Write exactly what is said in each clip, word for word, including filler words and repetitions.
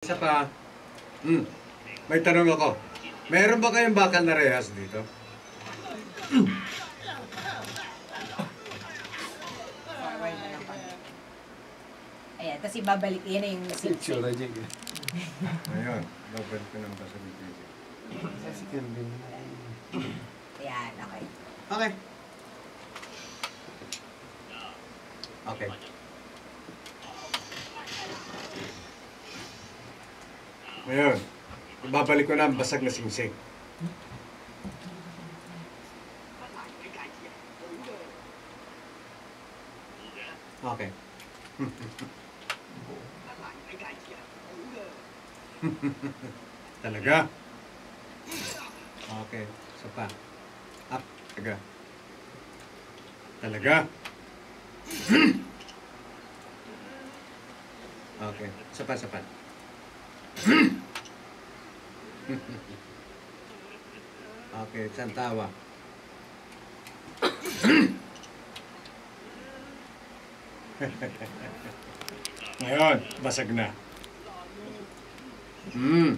Isa pa, mm, may tanong ako, meron ba kayong bakal na rehas dito? Mm. Ayan, tapos ibabalik, yan na yung sip-sip. Ayun, babalik ko ng basalitin. Ayan, okay. Okay. Okay. Ngayon, ibabalik ko na ang basag na singsing. Okay. Talaga? Okay. Isa pa. Up. Talaga. Talaga? Okay. Isa pa, isa pa. Okay, isang tawa. Ngayon, basag na. Mm.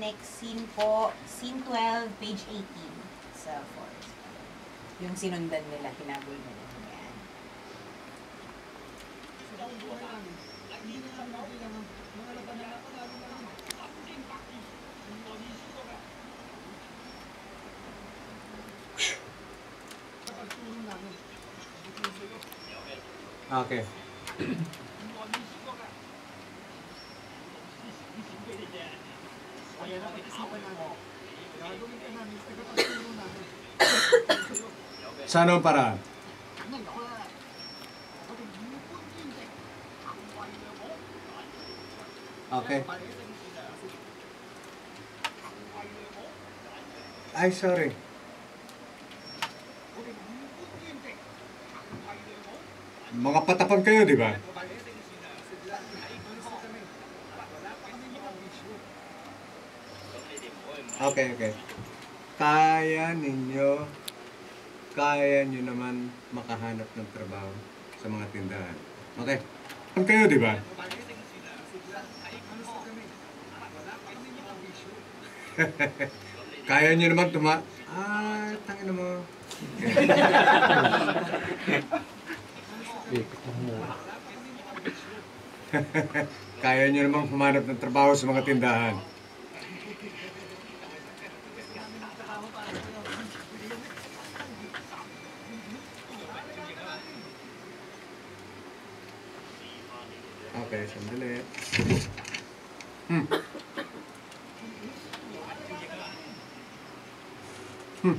Next scene po, scene twelve, page eighteen sa forest. Yung sinundan nila, kinabol nila. Yan. Okay. Saan ang paraan? Okay. Ay, sorry. Mga patapan kayo, di ba? Okay, okay. Kaya ninyo, kaya nyo naman makahanap ng trabaho sa mga tindahan. Okay? Ang kayo, di ba? Kaya nyo naman tuma... Ah, tangin na mo. Okay. Kaya nyo naman humanap ng trabaho sa mga tindahan. Okay, sandali. Hmm. Hmm.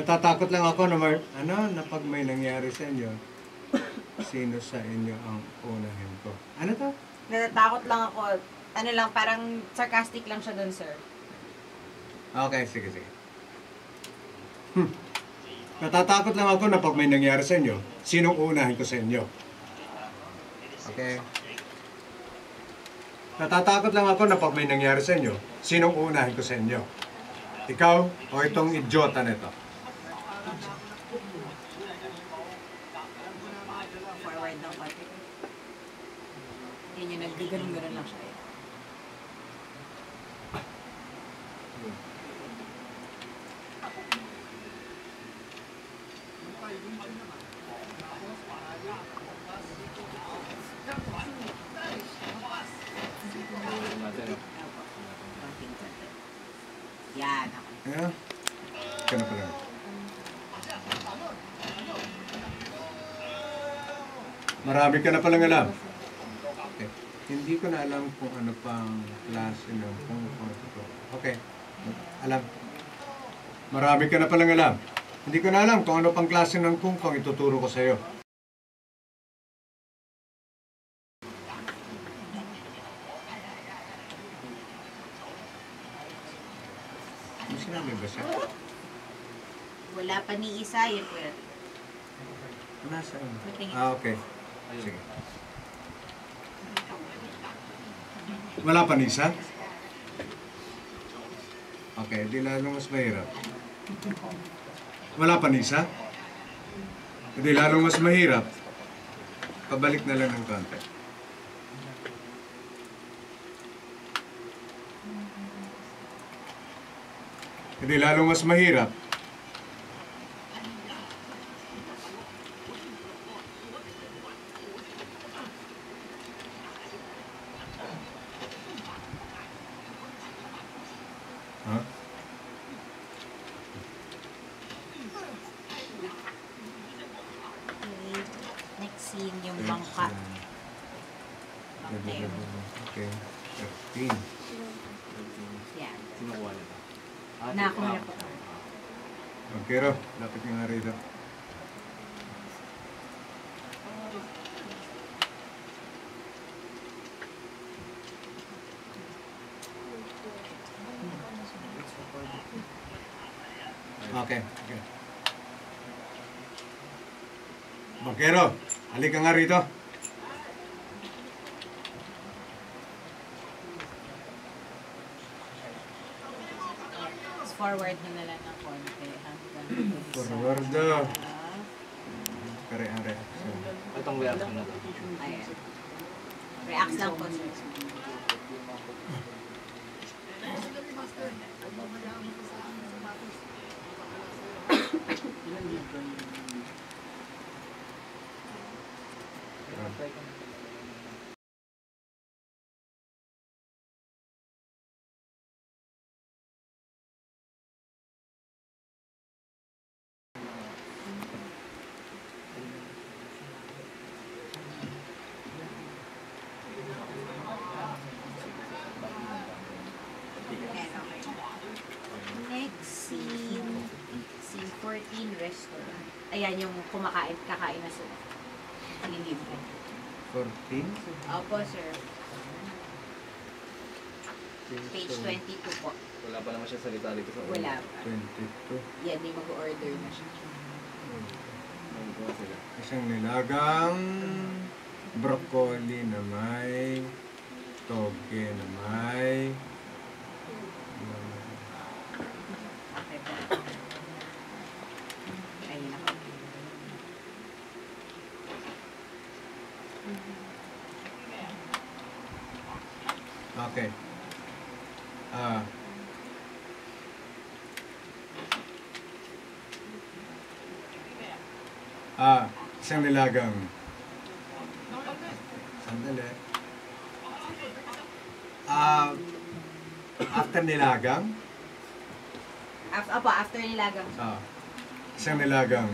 Natatakot lang ako na may, ano, na pag may nangyari sa inyo, sino sa inyo ang unahin ko? Ano to? Natatakot lang ako. Ano lang, parang sarcastic lang siya dun, sir. Okay, sige, sige. Hmm. Natatakot lang ako na pag may nangyari sa inyo, sinong unahin ko sa inyo? Okay. Natatakot lang ako na pag may nangyari sa inyo, sinong uunahin ko sa inyo? Ikaw o itong idiota nito? Forward ng pati. Yan yung nagbiganon-ganon lang siya eh. Yan. Yeah. Kano pala. Marami ka na palang alam. Okay. Hindi ko na alam kung ano pang klase ng kung ano ito. Okay. Alam. Marami ka na palang alam. Hindi ko na alam kung ano pang klase ng kung pang ituturo ko sa iyo. Sinabi ba siya? Wala pa ni isa yun, well. Nasaan? Ah, okay. Sige. Wala pa ni isa? Okay, di lalo mas mahirap. Wala pa na isa? Hindi, lalong mas mahirap. Pabalik na lang ng konti. Hindi, lalong mas mahirap. Huh? Next scene yung bangka. Okay. Okay. thirteen. Yeah. Sinuwala. Na ako na po. Okay, Rob. Lapit nyo nga rito. Okay. Okay. Bakero, halika nga rito. Forward na nila ng konti hanggang sa... Forward na! Kare-are. Itong react na ito. Ayan. React lang po. Restaurant. Ayan yung kumakain, kakain na sila. Nililibre. fourteen? Opo, sir. Page twenty-two po. Wala pa naman siya salita dito sa order. Wala pa. twenty-two. Yan, may mag-order na siya. Isang nilagang broccoli na may toge na may okay. Ah. Ah, isang nilagang. Sandali. Ah, after nilagang? After, opo, after nilagang. Ah, isang nilagang.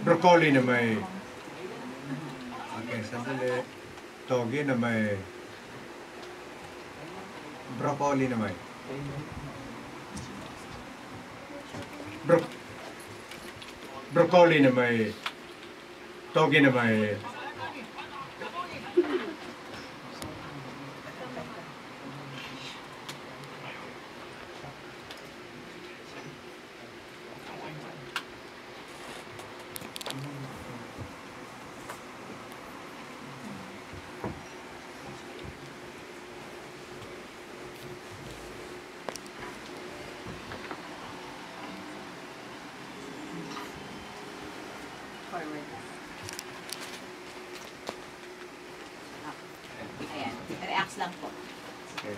Broccoli na may... Okay, sandali. Toge na may... Broccoli naman. Bro broccoli naman. Toge naman. Lang po. Okay.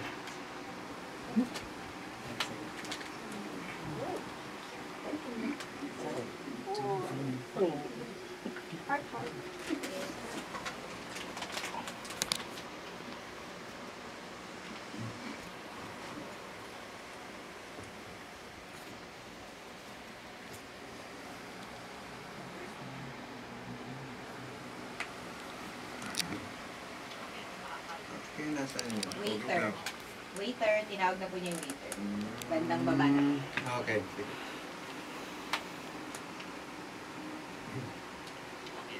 Waiter. Waiter, tinawag na po niya yung waiter. Bandang baba na. Okay.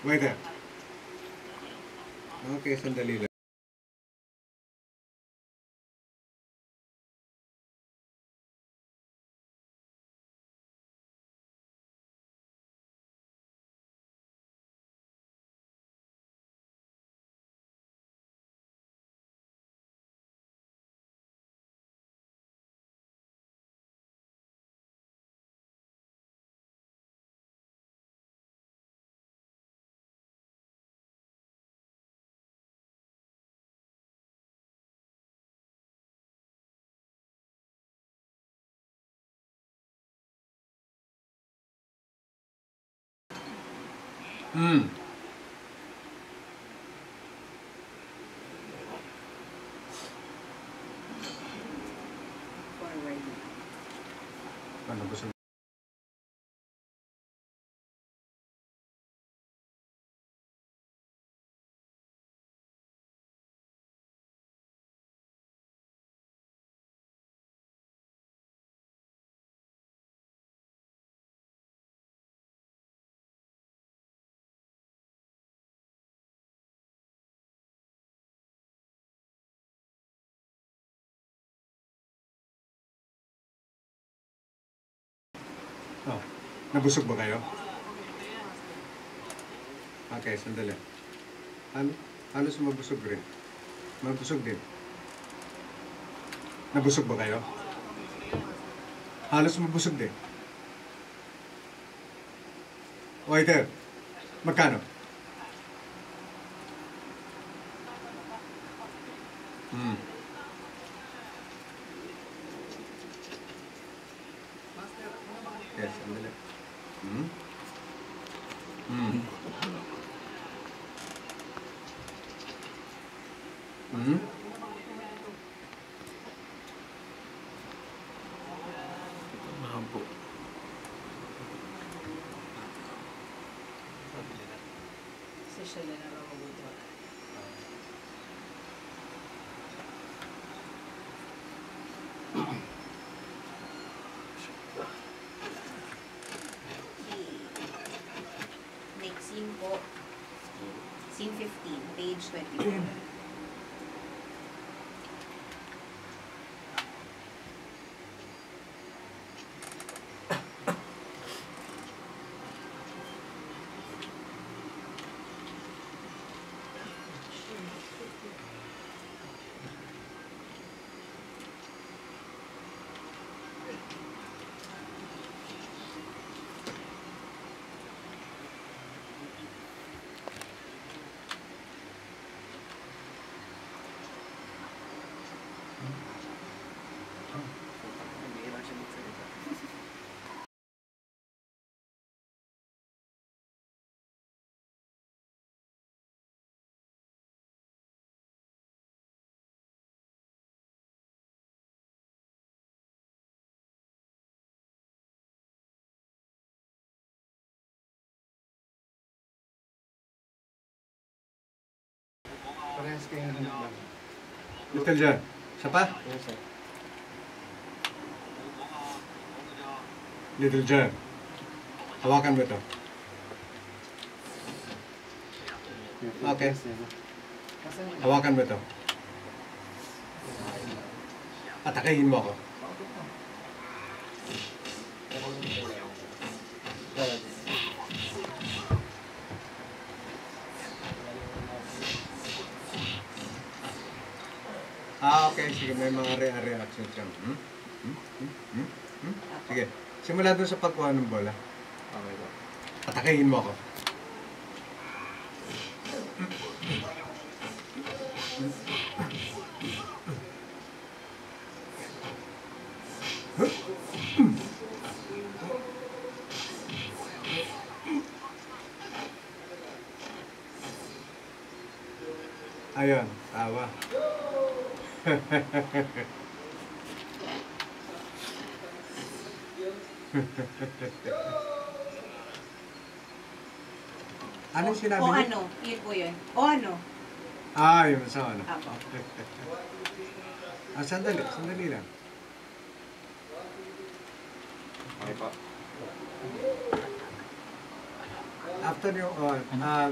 Waiter. Okay, sandali lang. Mm. Bueno, pues el... Oh, nabusog ba kayo? Okay, sandali. Halos, halos mabusog rin. Mabusog din. Nabusog ba kayo? Halos mabusog din. Waiter, magkano? Hmm. Yes, sandali. Hmm? Hmm. Hmm? Mahabo. Scene fifteen, page twenty-four. Mister John, isa pa? Yes, sir. Little John, hawakan mo ito. Okay. Hawakan mo ito. Atakayin mo ako. Ah, okay. Sige, may mga re-reaction siya. Hmm? Hmm? Hmm? Hmm? Hmm? Sige, simula doon sa pagkuha ng bola. Okay ba? Patakayin mo ako. Ayun, tawa. Ano sinabi niyo? O ano, yun po yun. O ano? Ah, yun sa ano. Apo. Ah, sandali, sandali lang. Okay pa. After yung, oh, ah,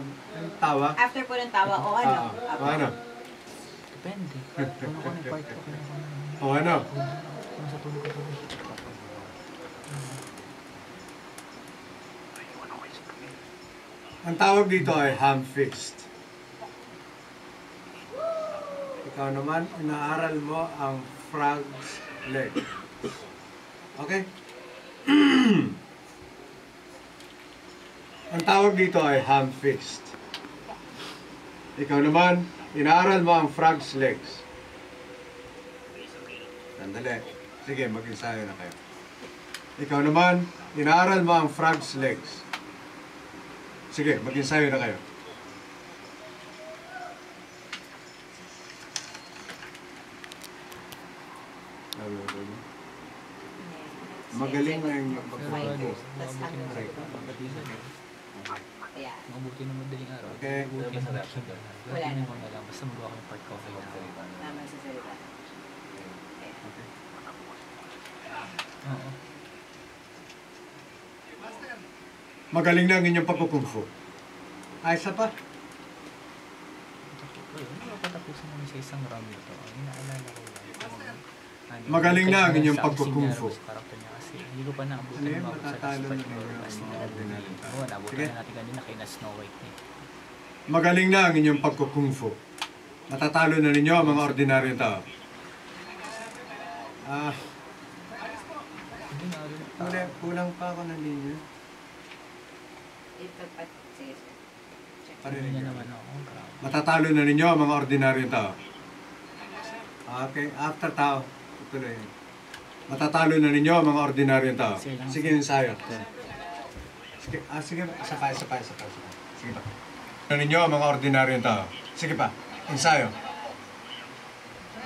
yung tawa. After po ng tawa, o ano? Ah, o ano? Depende. Ano ko ng part ko. O ano? Ano sa tulog ko. Ang tawag dito ay ham-fist. Ikaw naman, inaaral mo ang frog's leg. Okay? Ang tawag dito ay ham-fist. Ikaw naman, inaaral mo ang frog's legs. Sandali. Sige, mag-insayo na kayo. Ikaw naman, inaaral mo ang frog's legs. Sige, mag-ensayo na kayo. Magaling na yung magpapagod. Mabuti na madaling araw. Okay. Wala na mga lang. Basta magawa ko yung part ko. Tama sa salita. Okay. Oo. Magaling na ang inyong papakungfu. Ay, isa pa. Nakapatapusin namin sa isang round na ito. Inaalala ko lang. Magaling na ang inyong papakungfu. Hindi ko pa naabutan yung mga matatalo na ngayon. Naabutan na natin kanina kayo na Snow White. Magaling na ang inyong papakungfu. Matatalo na ninyo ang mga ordinaryong tao. Ah. Kulang pa ako ng linya. Matatalo na ninyo ang mga ordinaryong tao. Okay, after tao. Ito na yun. Matatalo na ninyo ang mga ordinaryong tao. Sige, ensayo. Sige, ah, sige, isa pa, isa pa, isa pa. Sige pa. Na ninyo ang mga ordinaryong tao. Sige pa, ensayo.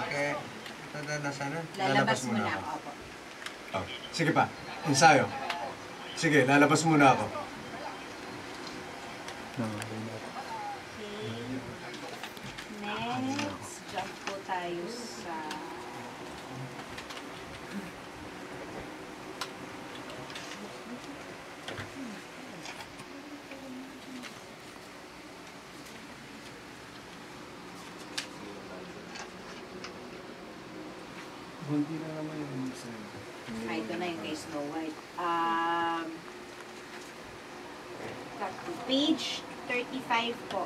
Okay. Lalabas muna ako. Oh, sige pa, ensayo. Sige, lalabas muna ako. Next, jump po tayo sa... Hindi na naman yung... Ay, ito na yung kay Snow White. Um... Page thirty-five po.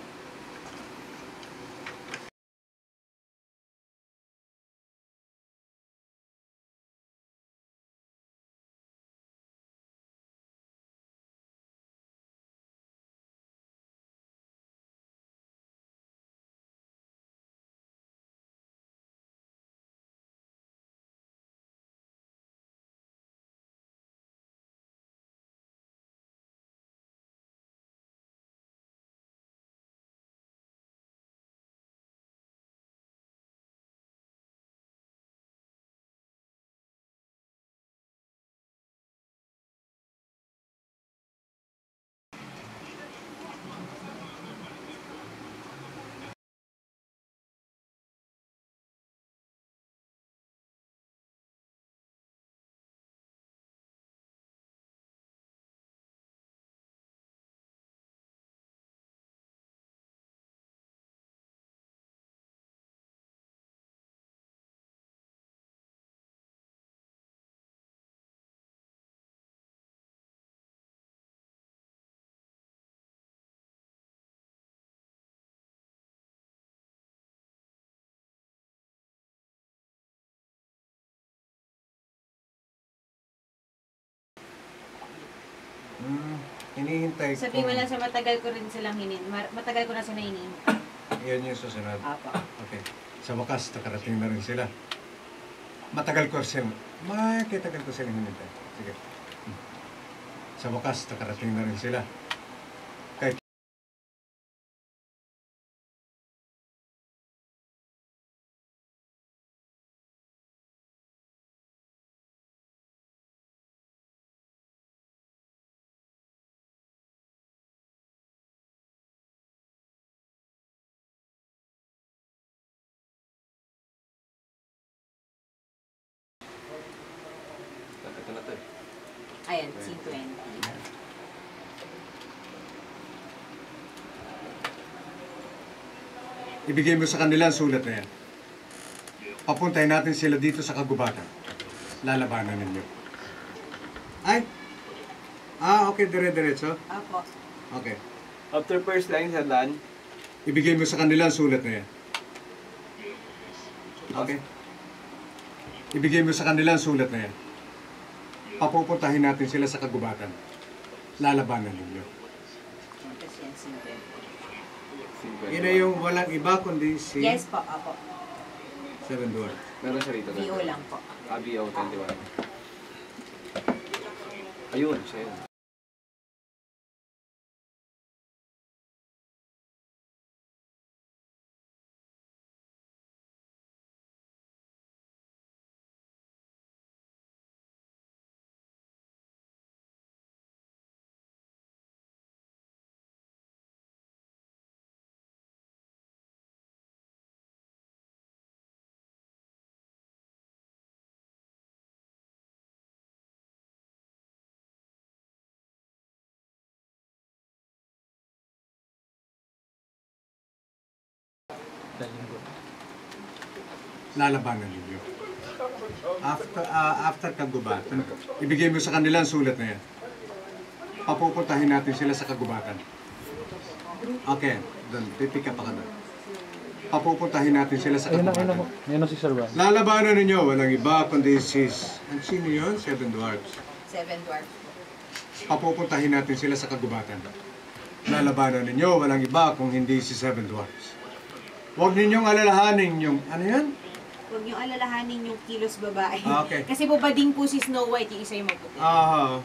Hmm, hinihintay ko. Sabi mo lang sa matagal ko rin silang hinihintay. Matagal ko na sila hinihintay. Iyon yung susunod. Apa. Okay. Sa wakas, nakarating na rin sila. Matagal ko silang... Makikitagal ko silang hinihintay. Sige. Sa wakas, nakarating na rin sila. Ayan, C twenty. Ibigay mo sa kanila ang sulat na yan. Papuntahin natin sila dito sa kagubatan. Lalabanan ninyo. Ay! Ah, okay. Dire-diretso? Apo. Okay. After first line, hadlan. Ibigay mo sa kanila ang sulat na yan. Okay. Ibigay mo sa kanila ang sulat na yan. Papupuntahin natin sila sa kagubatan. Lalabanan ninyo. Yan ay yung walang iba kundi si... Yes po, apo. Seven Dwarfs. Meron siya rito. B O lang po. Ah, B O twenty-one. Ayun, siya yun. lalabanan ninyo. After, uh, after kagubatan, ibigay mo sa kanila ang sulat na yan. Papupuntahin natin sila sa kagubatan. Okay, doon. Pipick up ka doon. Papupuntahin natin sila sa kagubatan. Ayun na si Sir Juan. Lalabanan ninyo, walang iba kundi sis. Ang sino yun? Seven Dwarfs. Seven Dwarfs. Papupuntahin natin sila sa kagubatan. Lalabanan ninyo, walang iba kung hindi si Seven Dwarfs. Huwag ninyong alalahanin yung, ano yan? Huwag ninyong alalahanin yung kilos babae. Ah, okay. Kasi babading po si Snow White, yung isa yung magputi. Ah,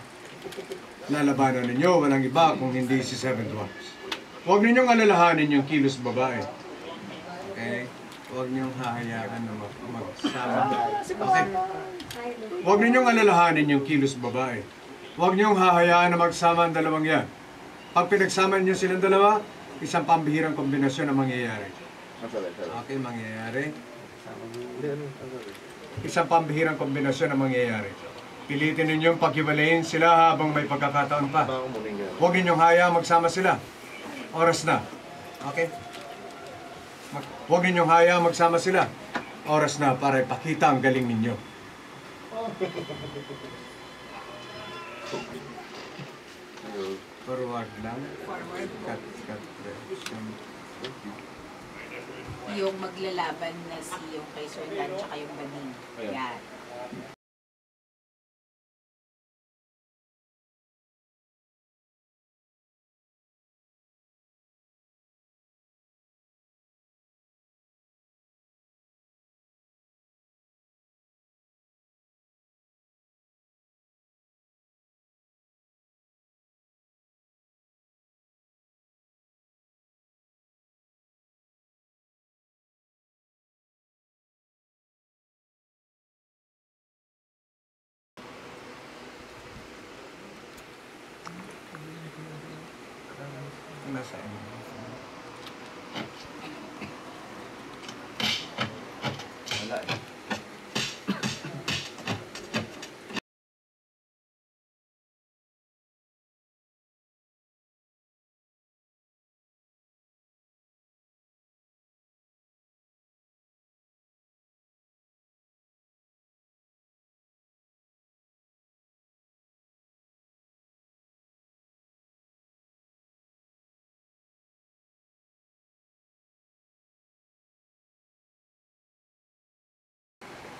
lalabanan ninyo, walang iba kung hindi si Seven Dwarfs. Huwag ninyong alalahanin yung kilos babae. Okay? Huwag ninyong hahayagan na magsama. Okay? Huwag ninyong alalahanin yung kilos babae. Huwag ninyong hahayaan na magsama ang dalawang yan. Pag pinagsama niyo silang dalawa, isang pambihirang kombinasyon ang mangyayari. Okay, mangyayari. Isang pambihirang kombinasyon ang mangyayari. Pilitin ninyong paghiwalayin sila habang may pagkakataon pa. Huwag ninyong haya magsama sila. Oras na. Okay? Huwag ninyong haya magsama sila. Oras na para ipakita ang galing ninyo. Forward lang. Forward. Cut, cut, reaction. Yung maglalaban na si yung kay Sir Juan tsaka yung bading. Yan. Nasa inyo. Wala eh.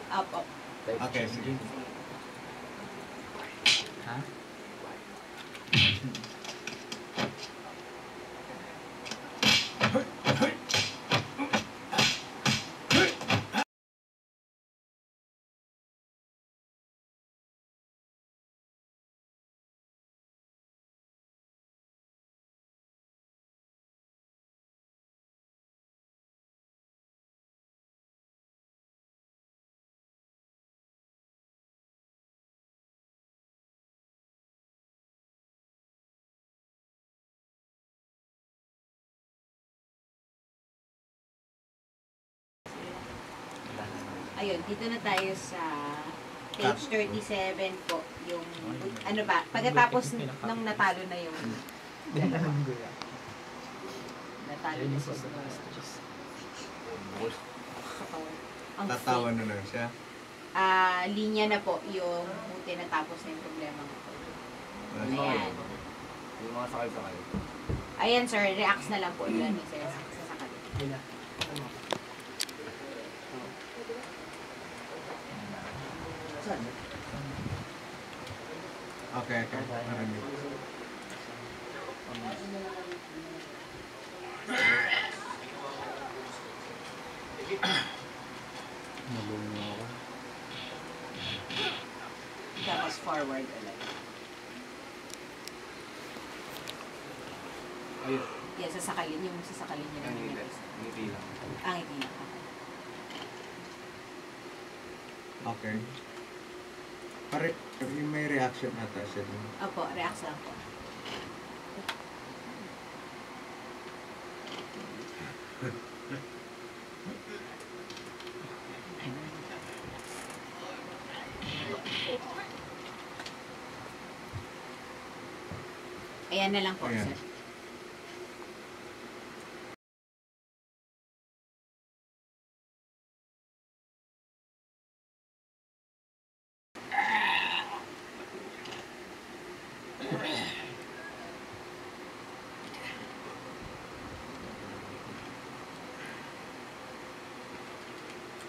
Up, up. Okay, sige. Ha? Ayun, dito na tayo sa page thirty-seven po, yung ano ba, pagkatapos nang natalo na yung natalo na sa ang tatawa na lang siya. Ah, uh, linya na po yung buti natapos na yung problema ko. Ayan. Yung mga sakay-sakay. Ayan sir, reacts na lang po ulit ni sir sa sakay. Okay, okay. Maraming. Tapos forward ulit. Ayun. Yes, sasakalin yung sasakalin niya. Ang ngiti lang. Ang ngiti lang. Okay. Pare, may reaction ata siya dun. Opo, reaction ako. Ayan na lang po, ayan. Sir.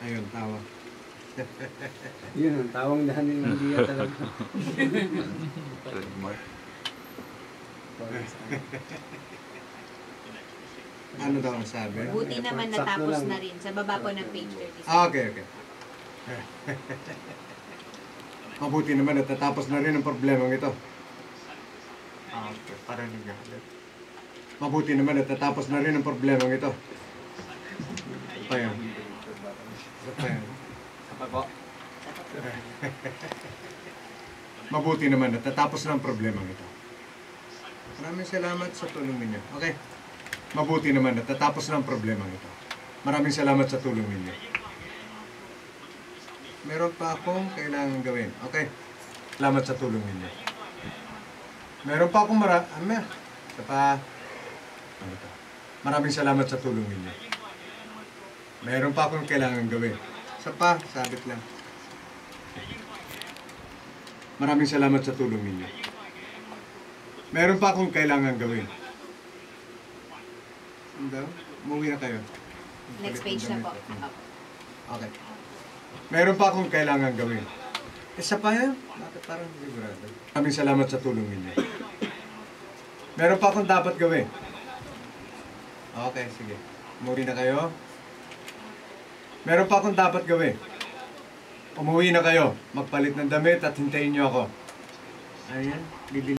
Ayun, tawag. Yun ang tawang dahanin ng dia talaga. Trademark. Ano daw ang sabi? Buti naman natapos na rin. Sa baba po ng page thirty-six. Okay, okay. Mabuti naman natatapos na rin ang problemang ito. Ah, okay. Parang nagalit. Mabuti naman natatapos na rin ang problemang ito. Ito yun. Ito yun. Mabuti naman natatapos na ang problemang ito. Maraming salamat sa tulong ninyo. Okay. Mabuti naman natatapos na ang problemang ito. Maraming salamat sa tulong ninyo. Meron pa akong kailangan gawin. Okay. Salamat sa tulong ninyo. Meron pa akong mara... Ano? Ito pa... Ano ito? Maraming salamat sa tulong ninyo. Meron pa akong kailangan gawin. Isa pa, sabit lang. Maraming salamat sa tulong ninyo. Meron pa akong kailangan gawin. Hindi, umuwi na kayo. Next page na po. Okay. Meron pa akong kailangan gawin. Isa pa yan? Bakit parang sigurado? Maraming salamat sa tulong ninyo. Meron pa akong dapat gawin. Okay, sige. Umuwi na kayo. Meron pa akong dapat gawin. Umuwi na kayo. Magpalit ng damit at hintayin niyo ako. Ayan.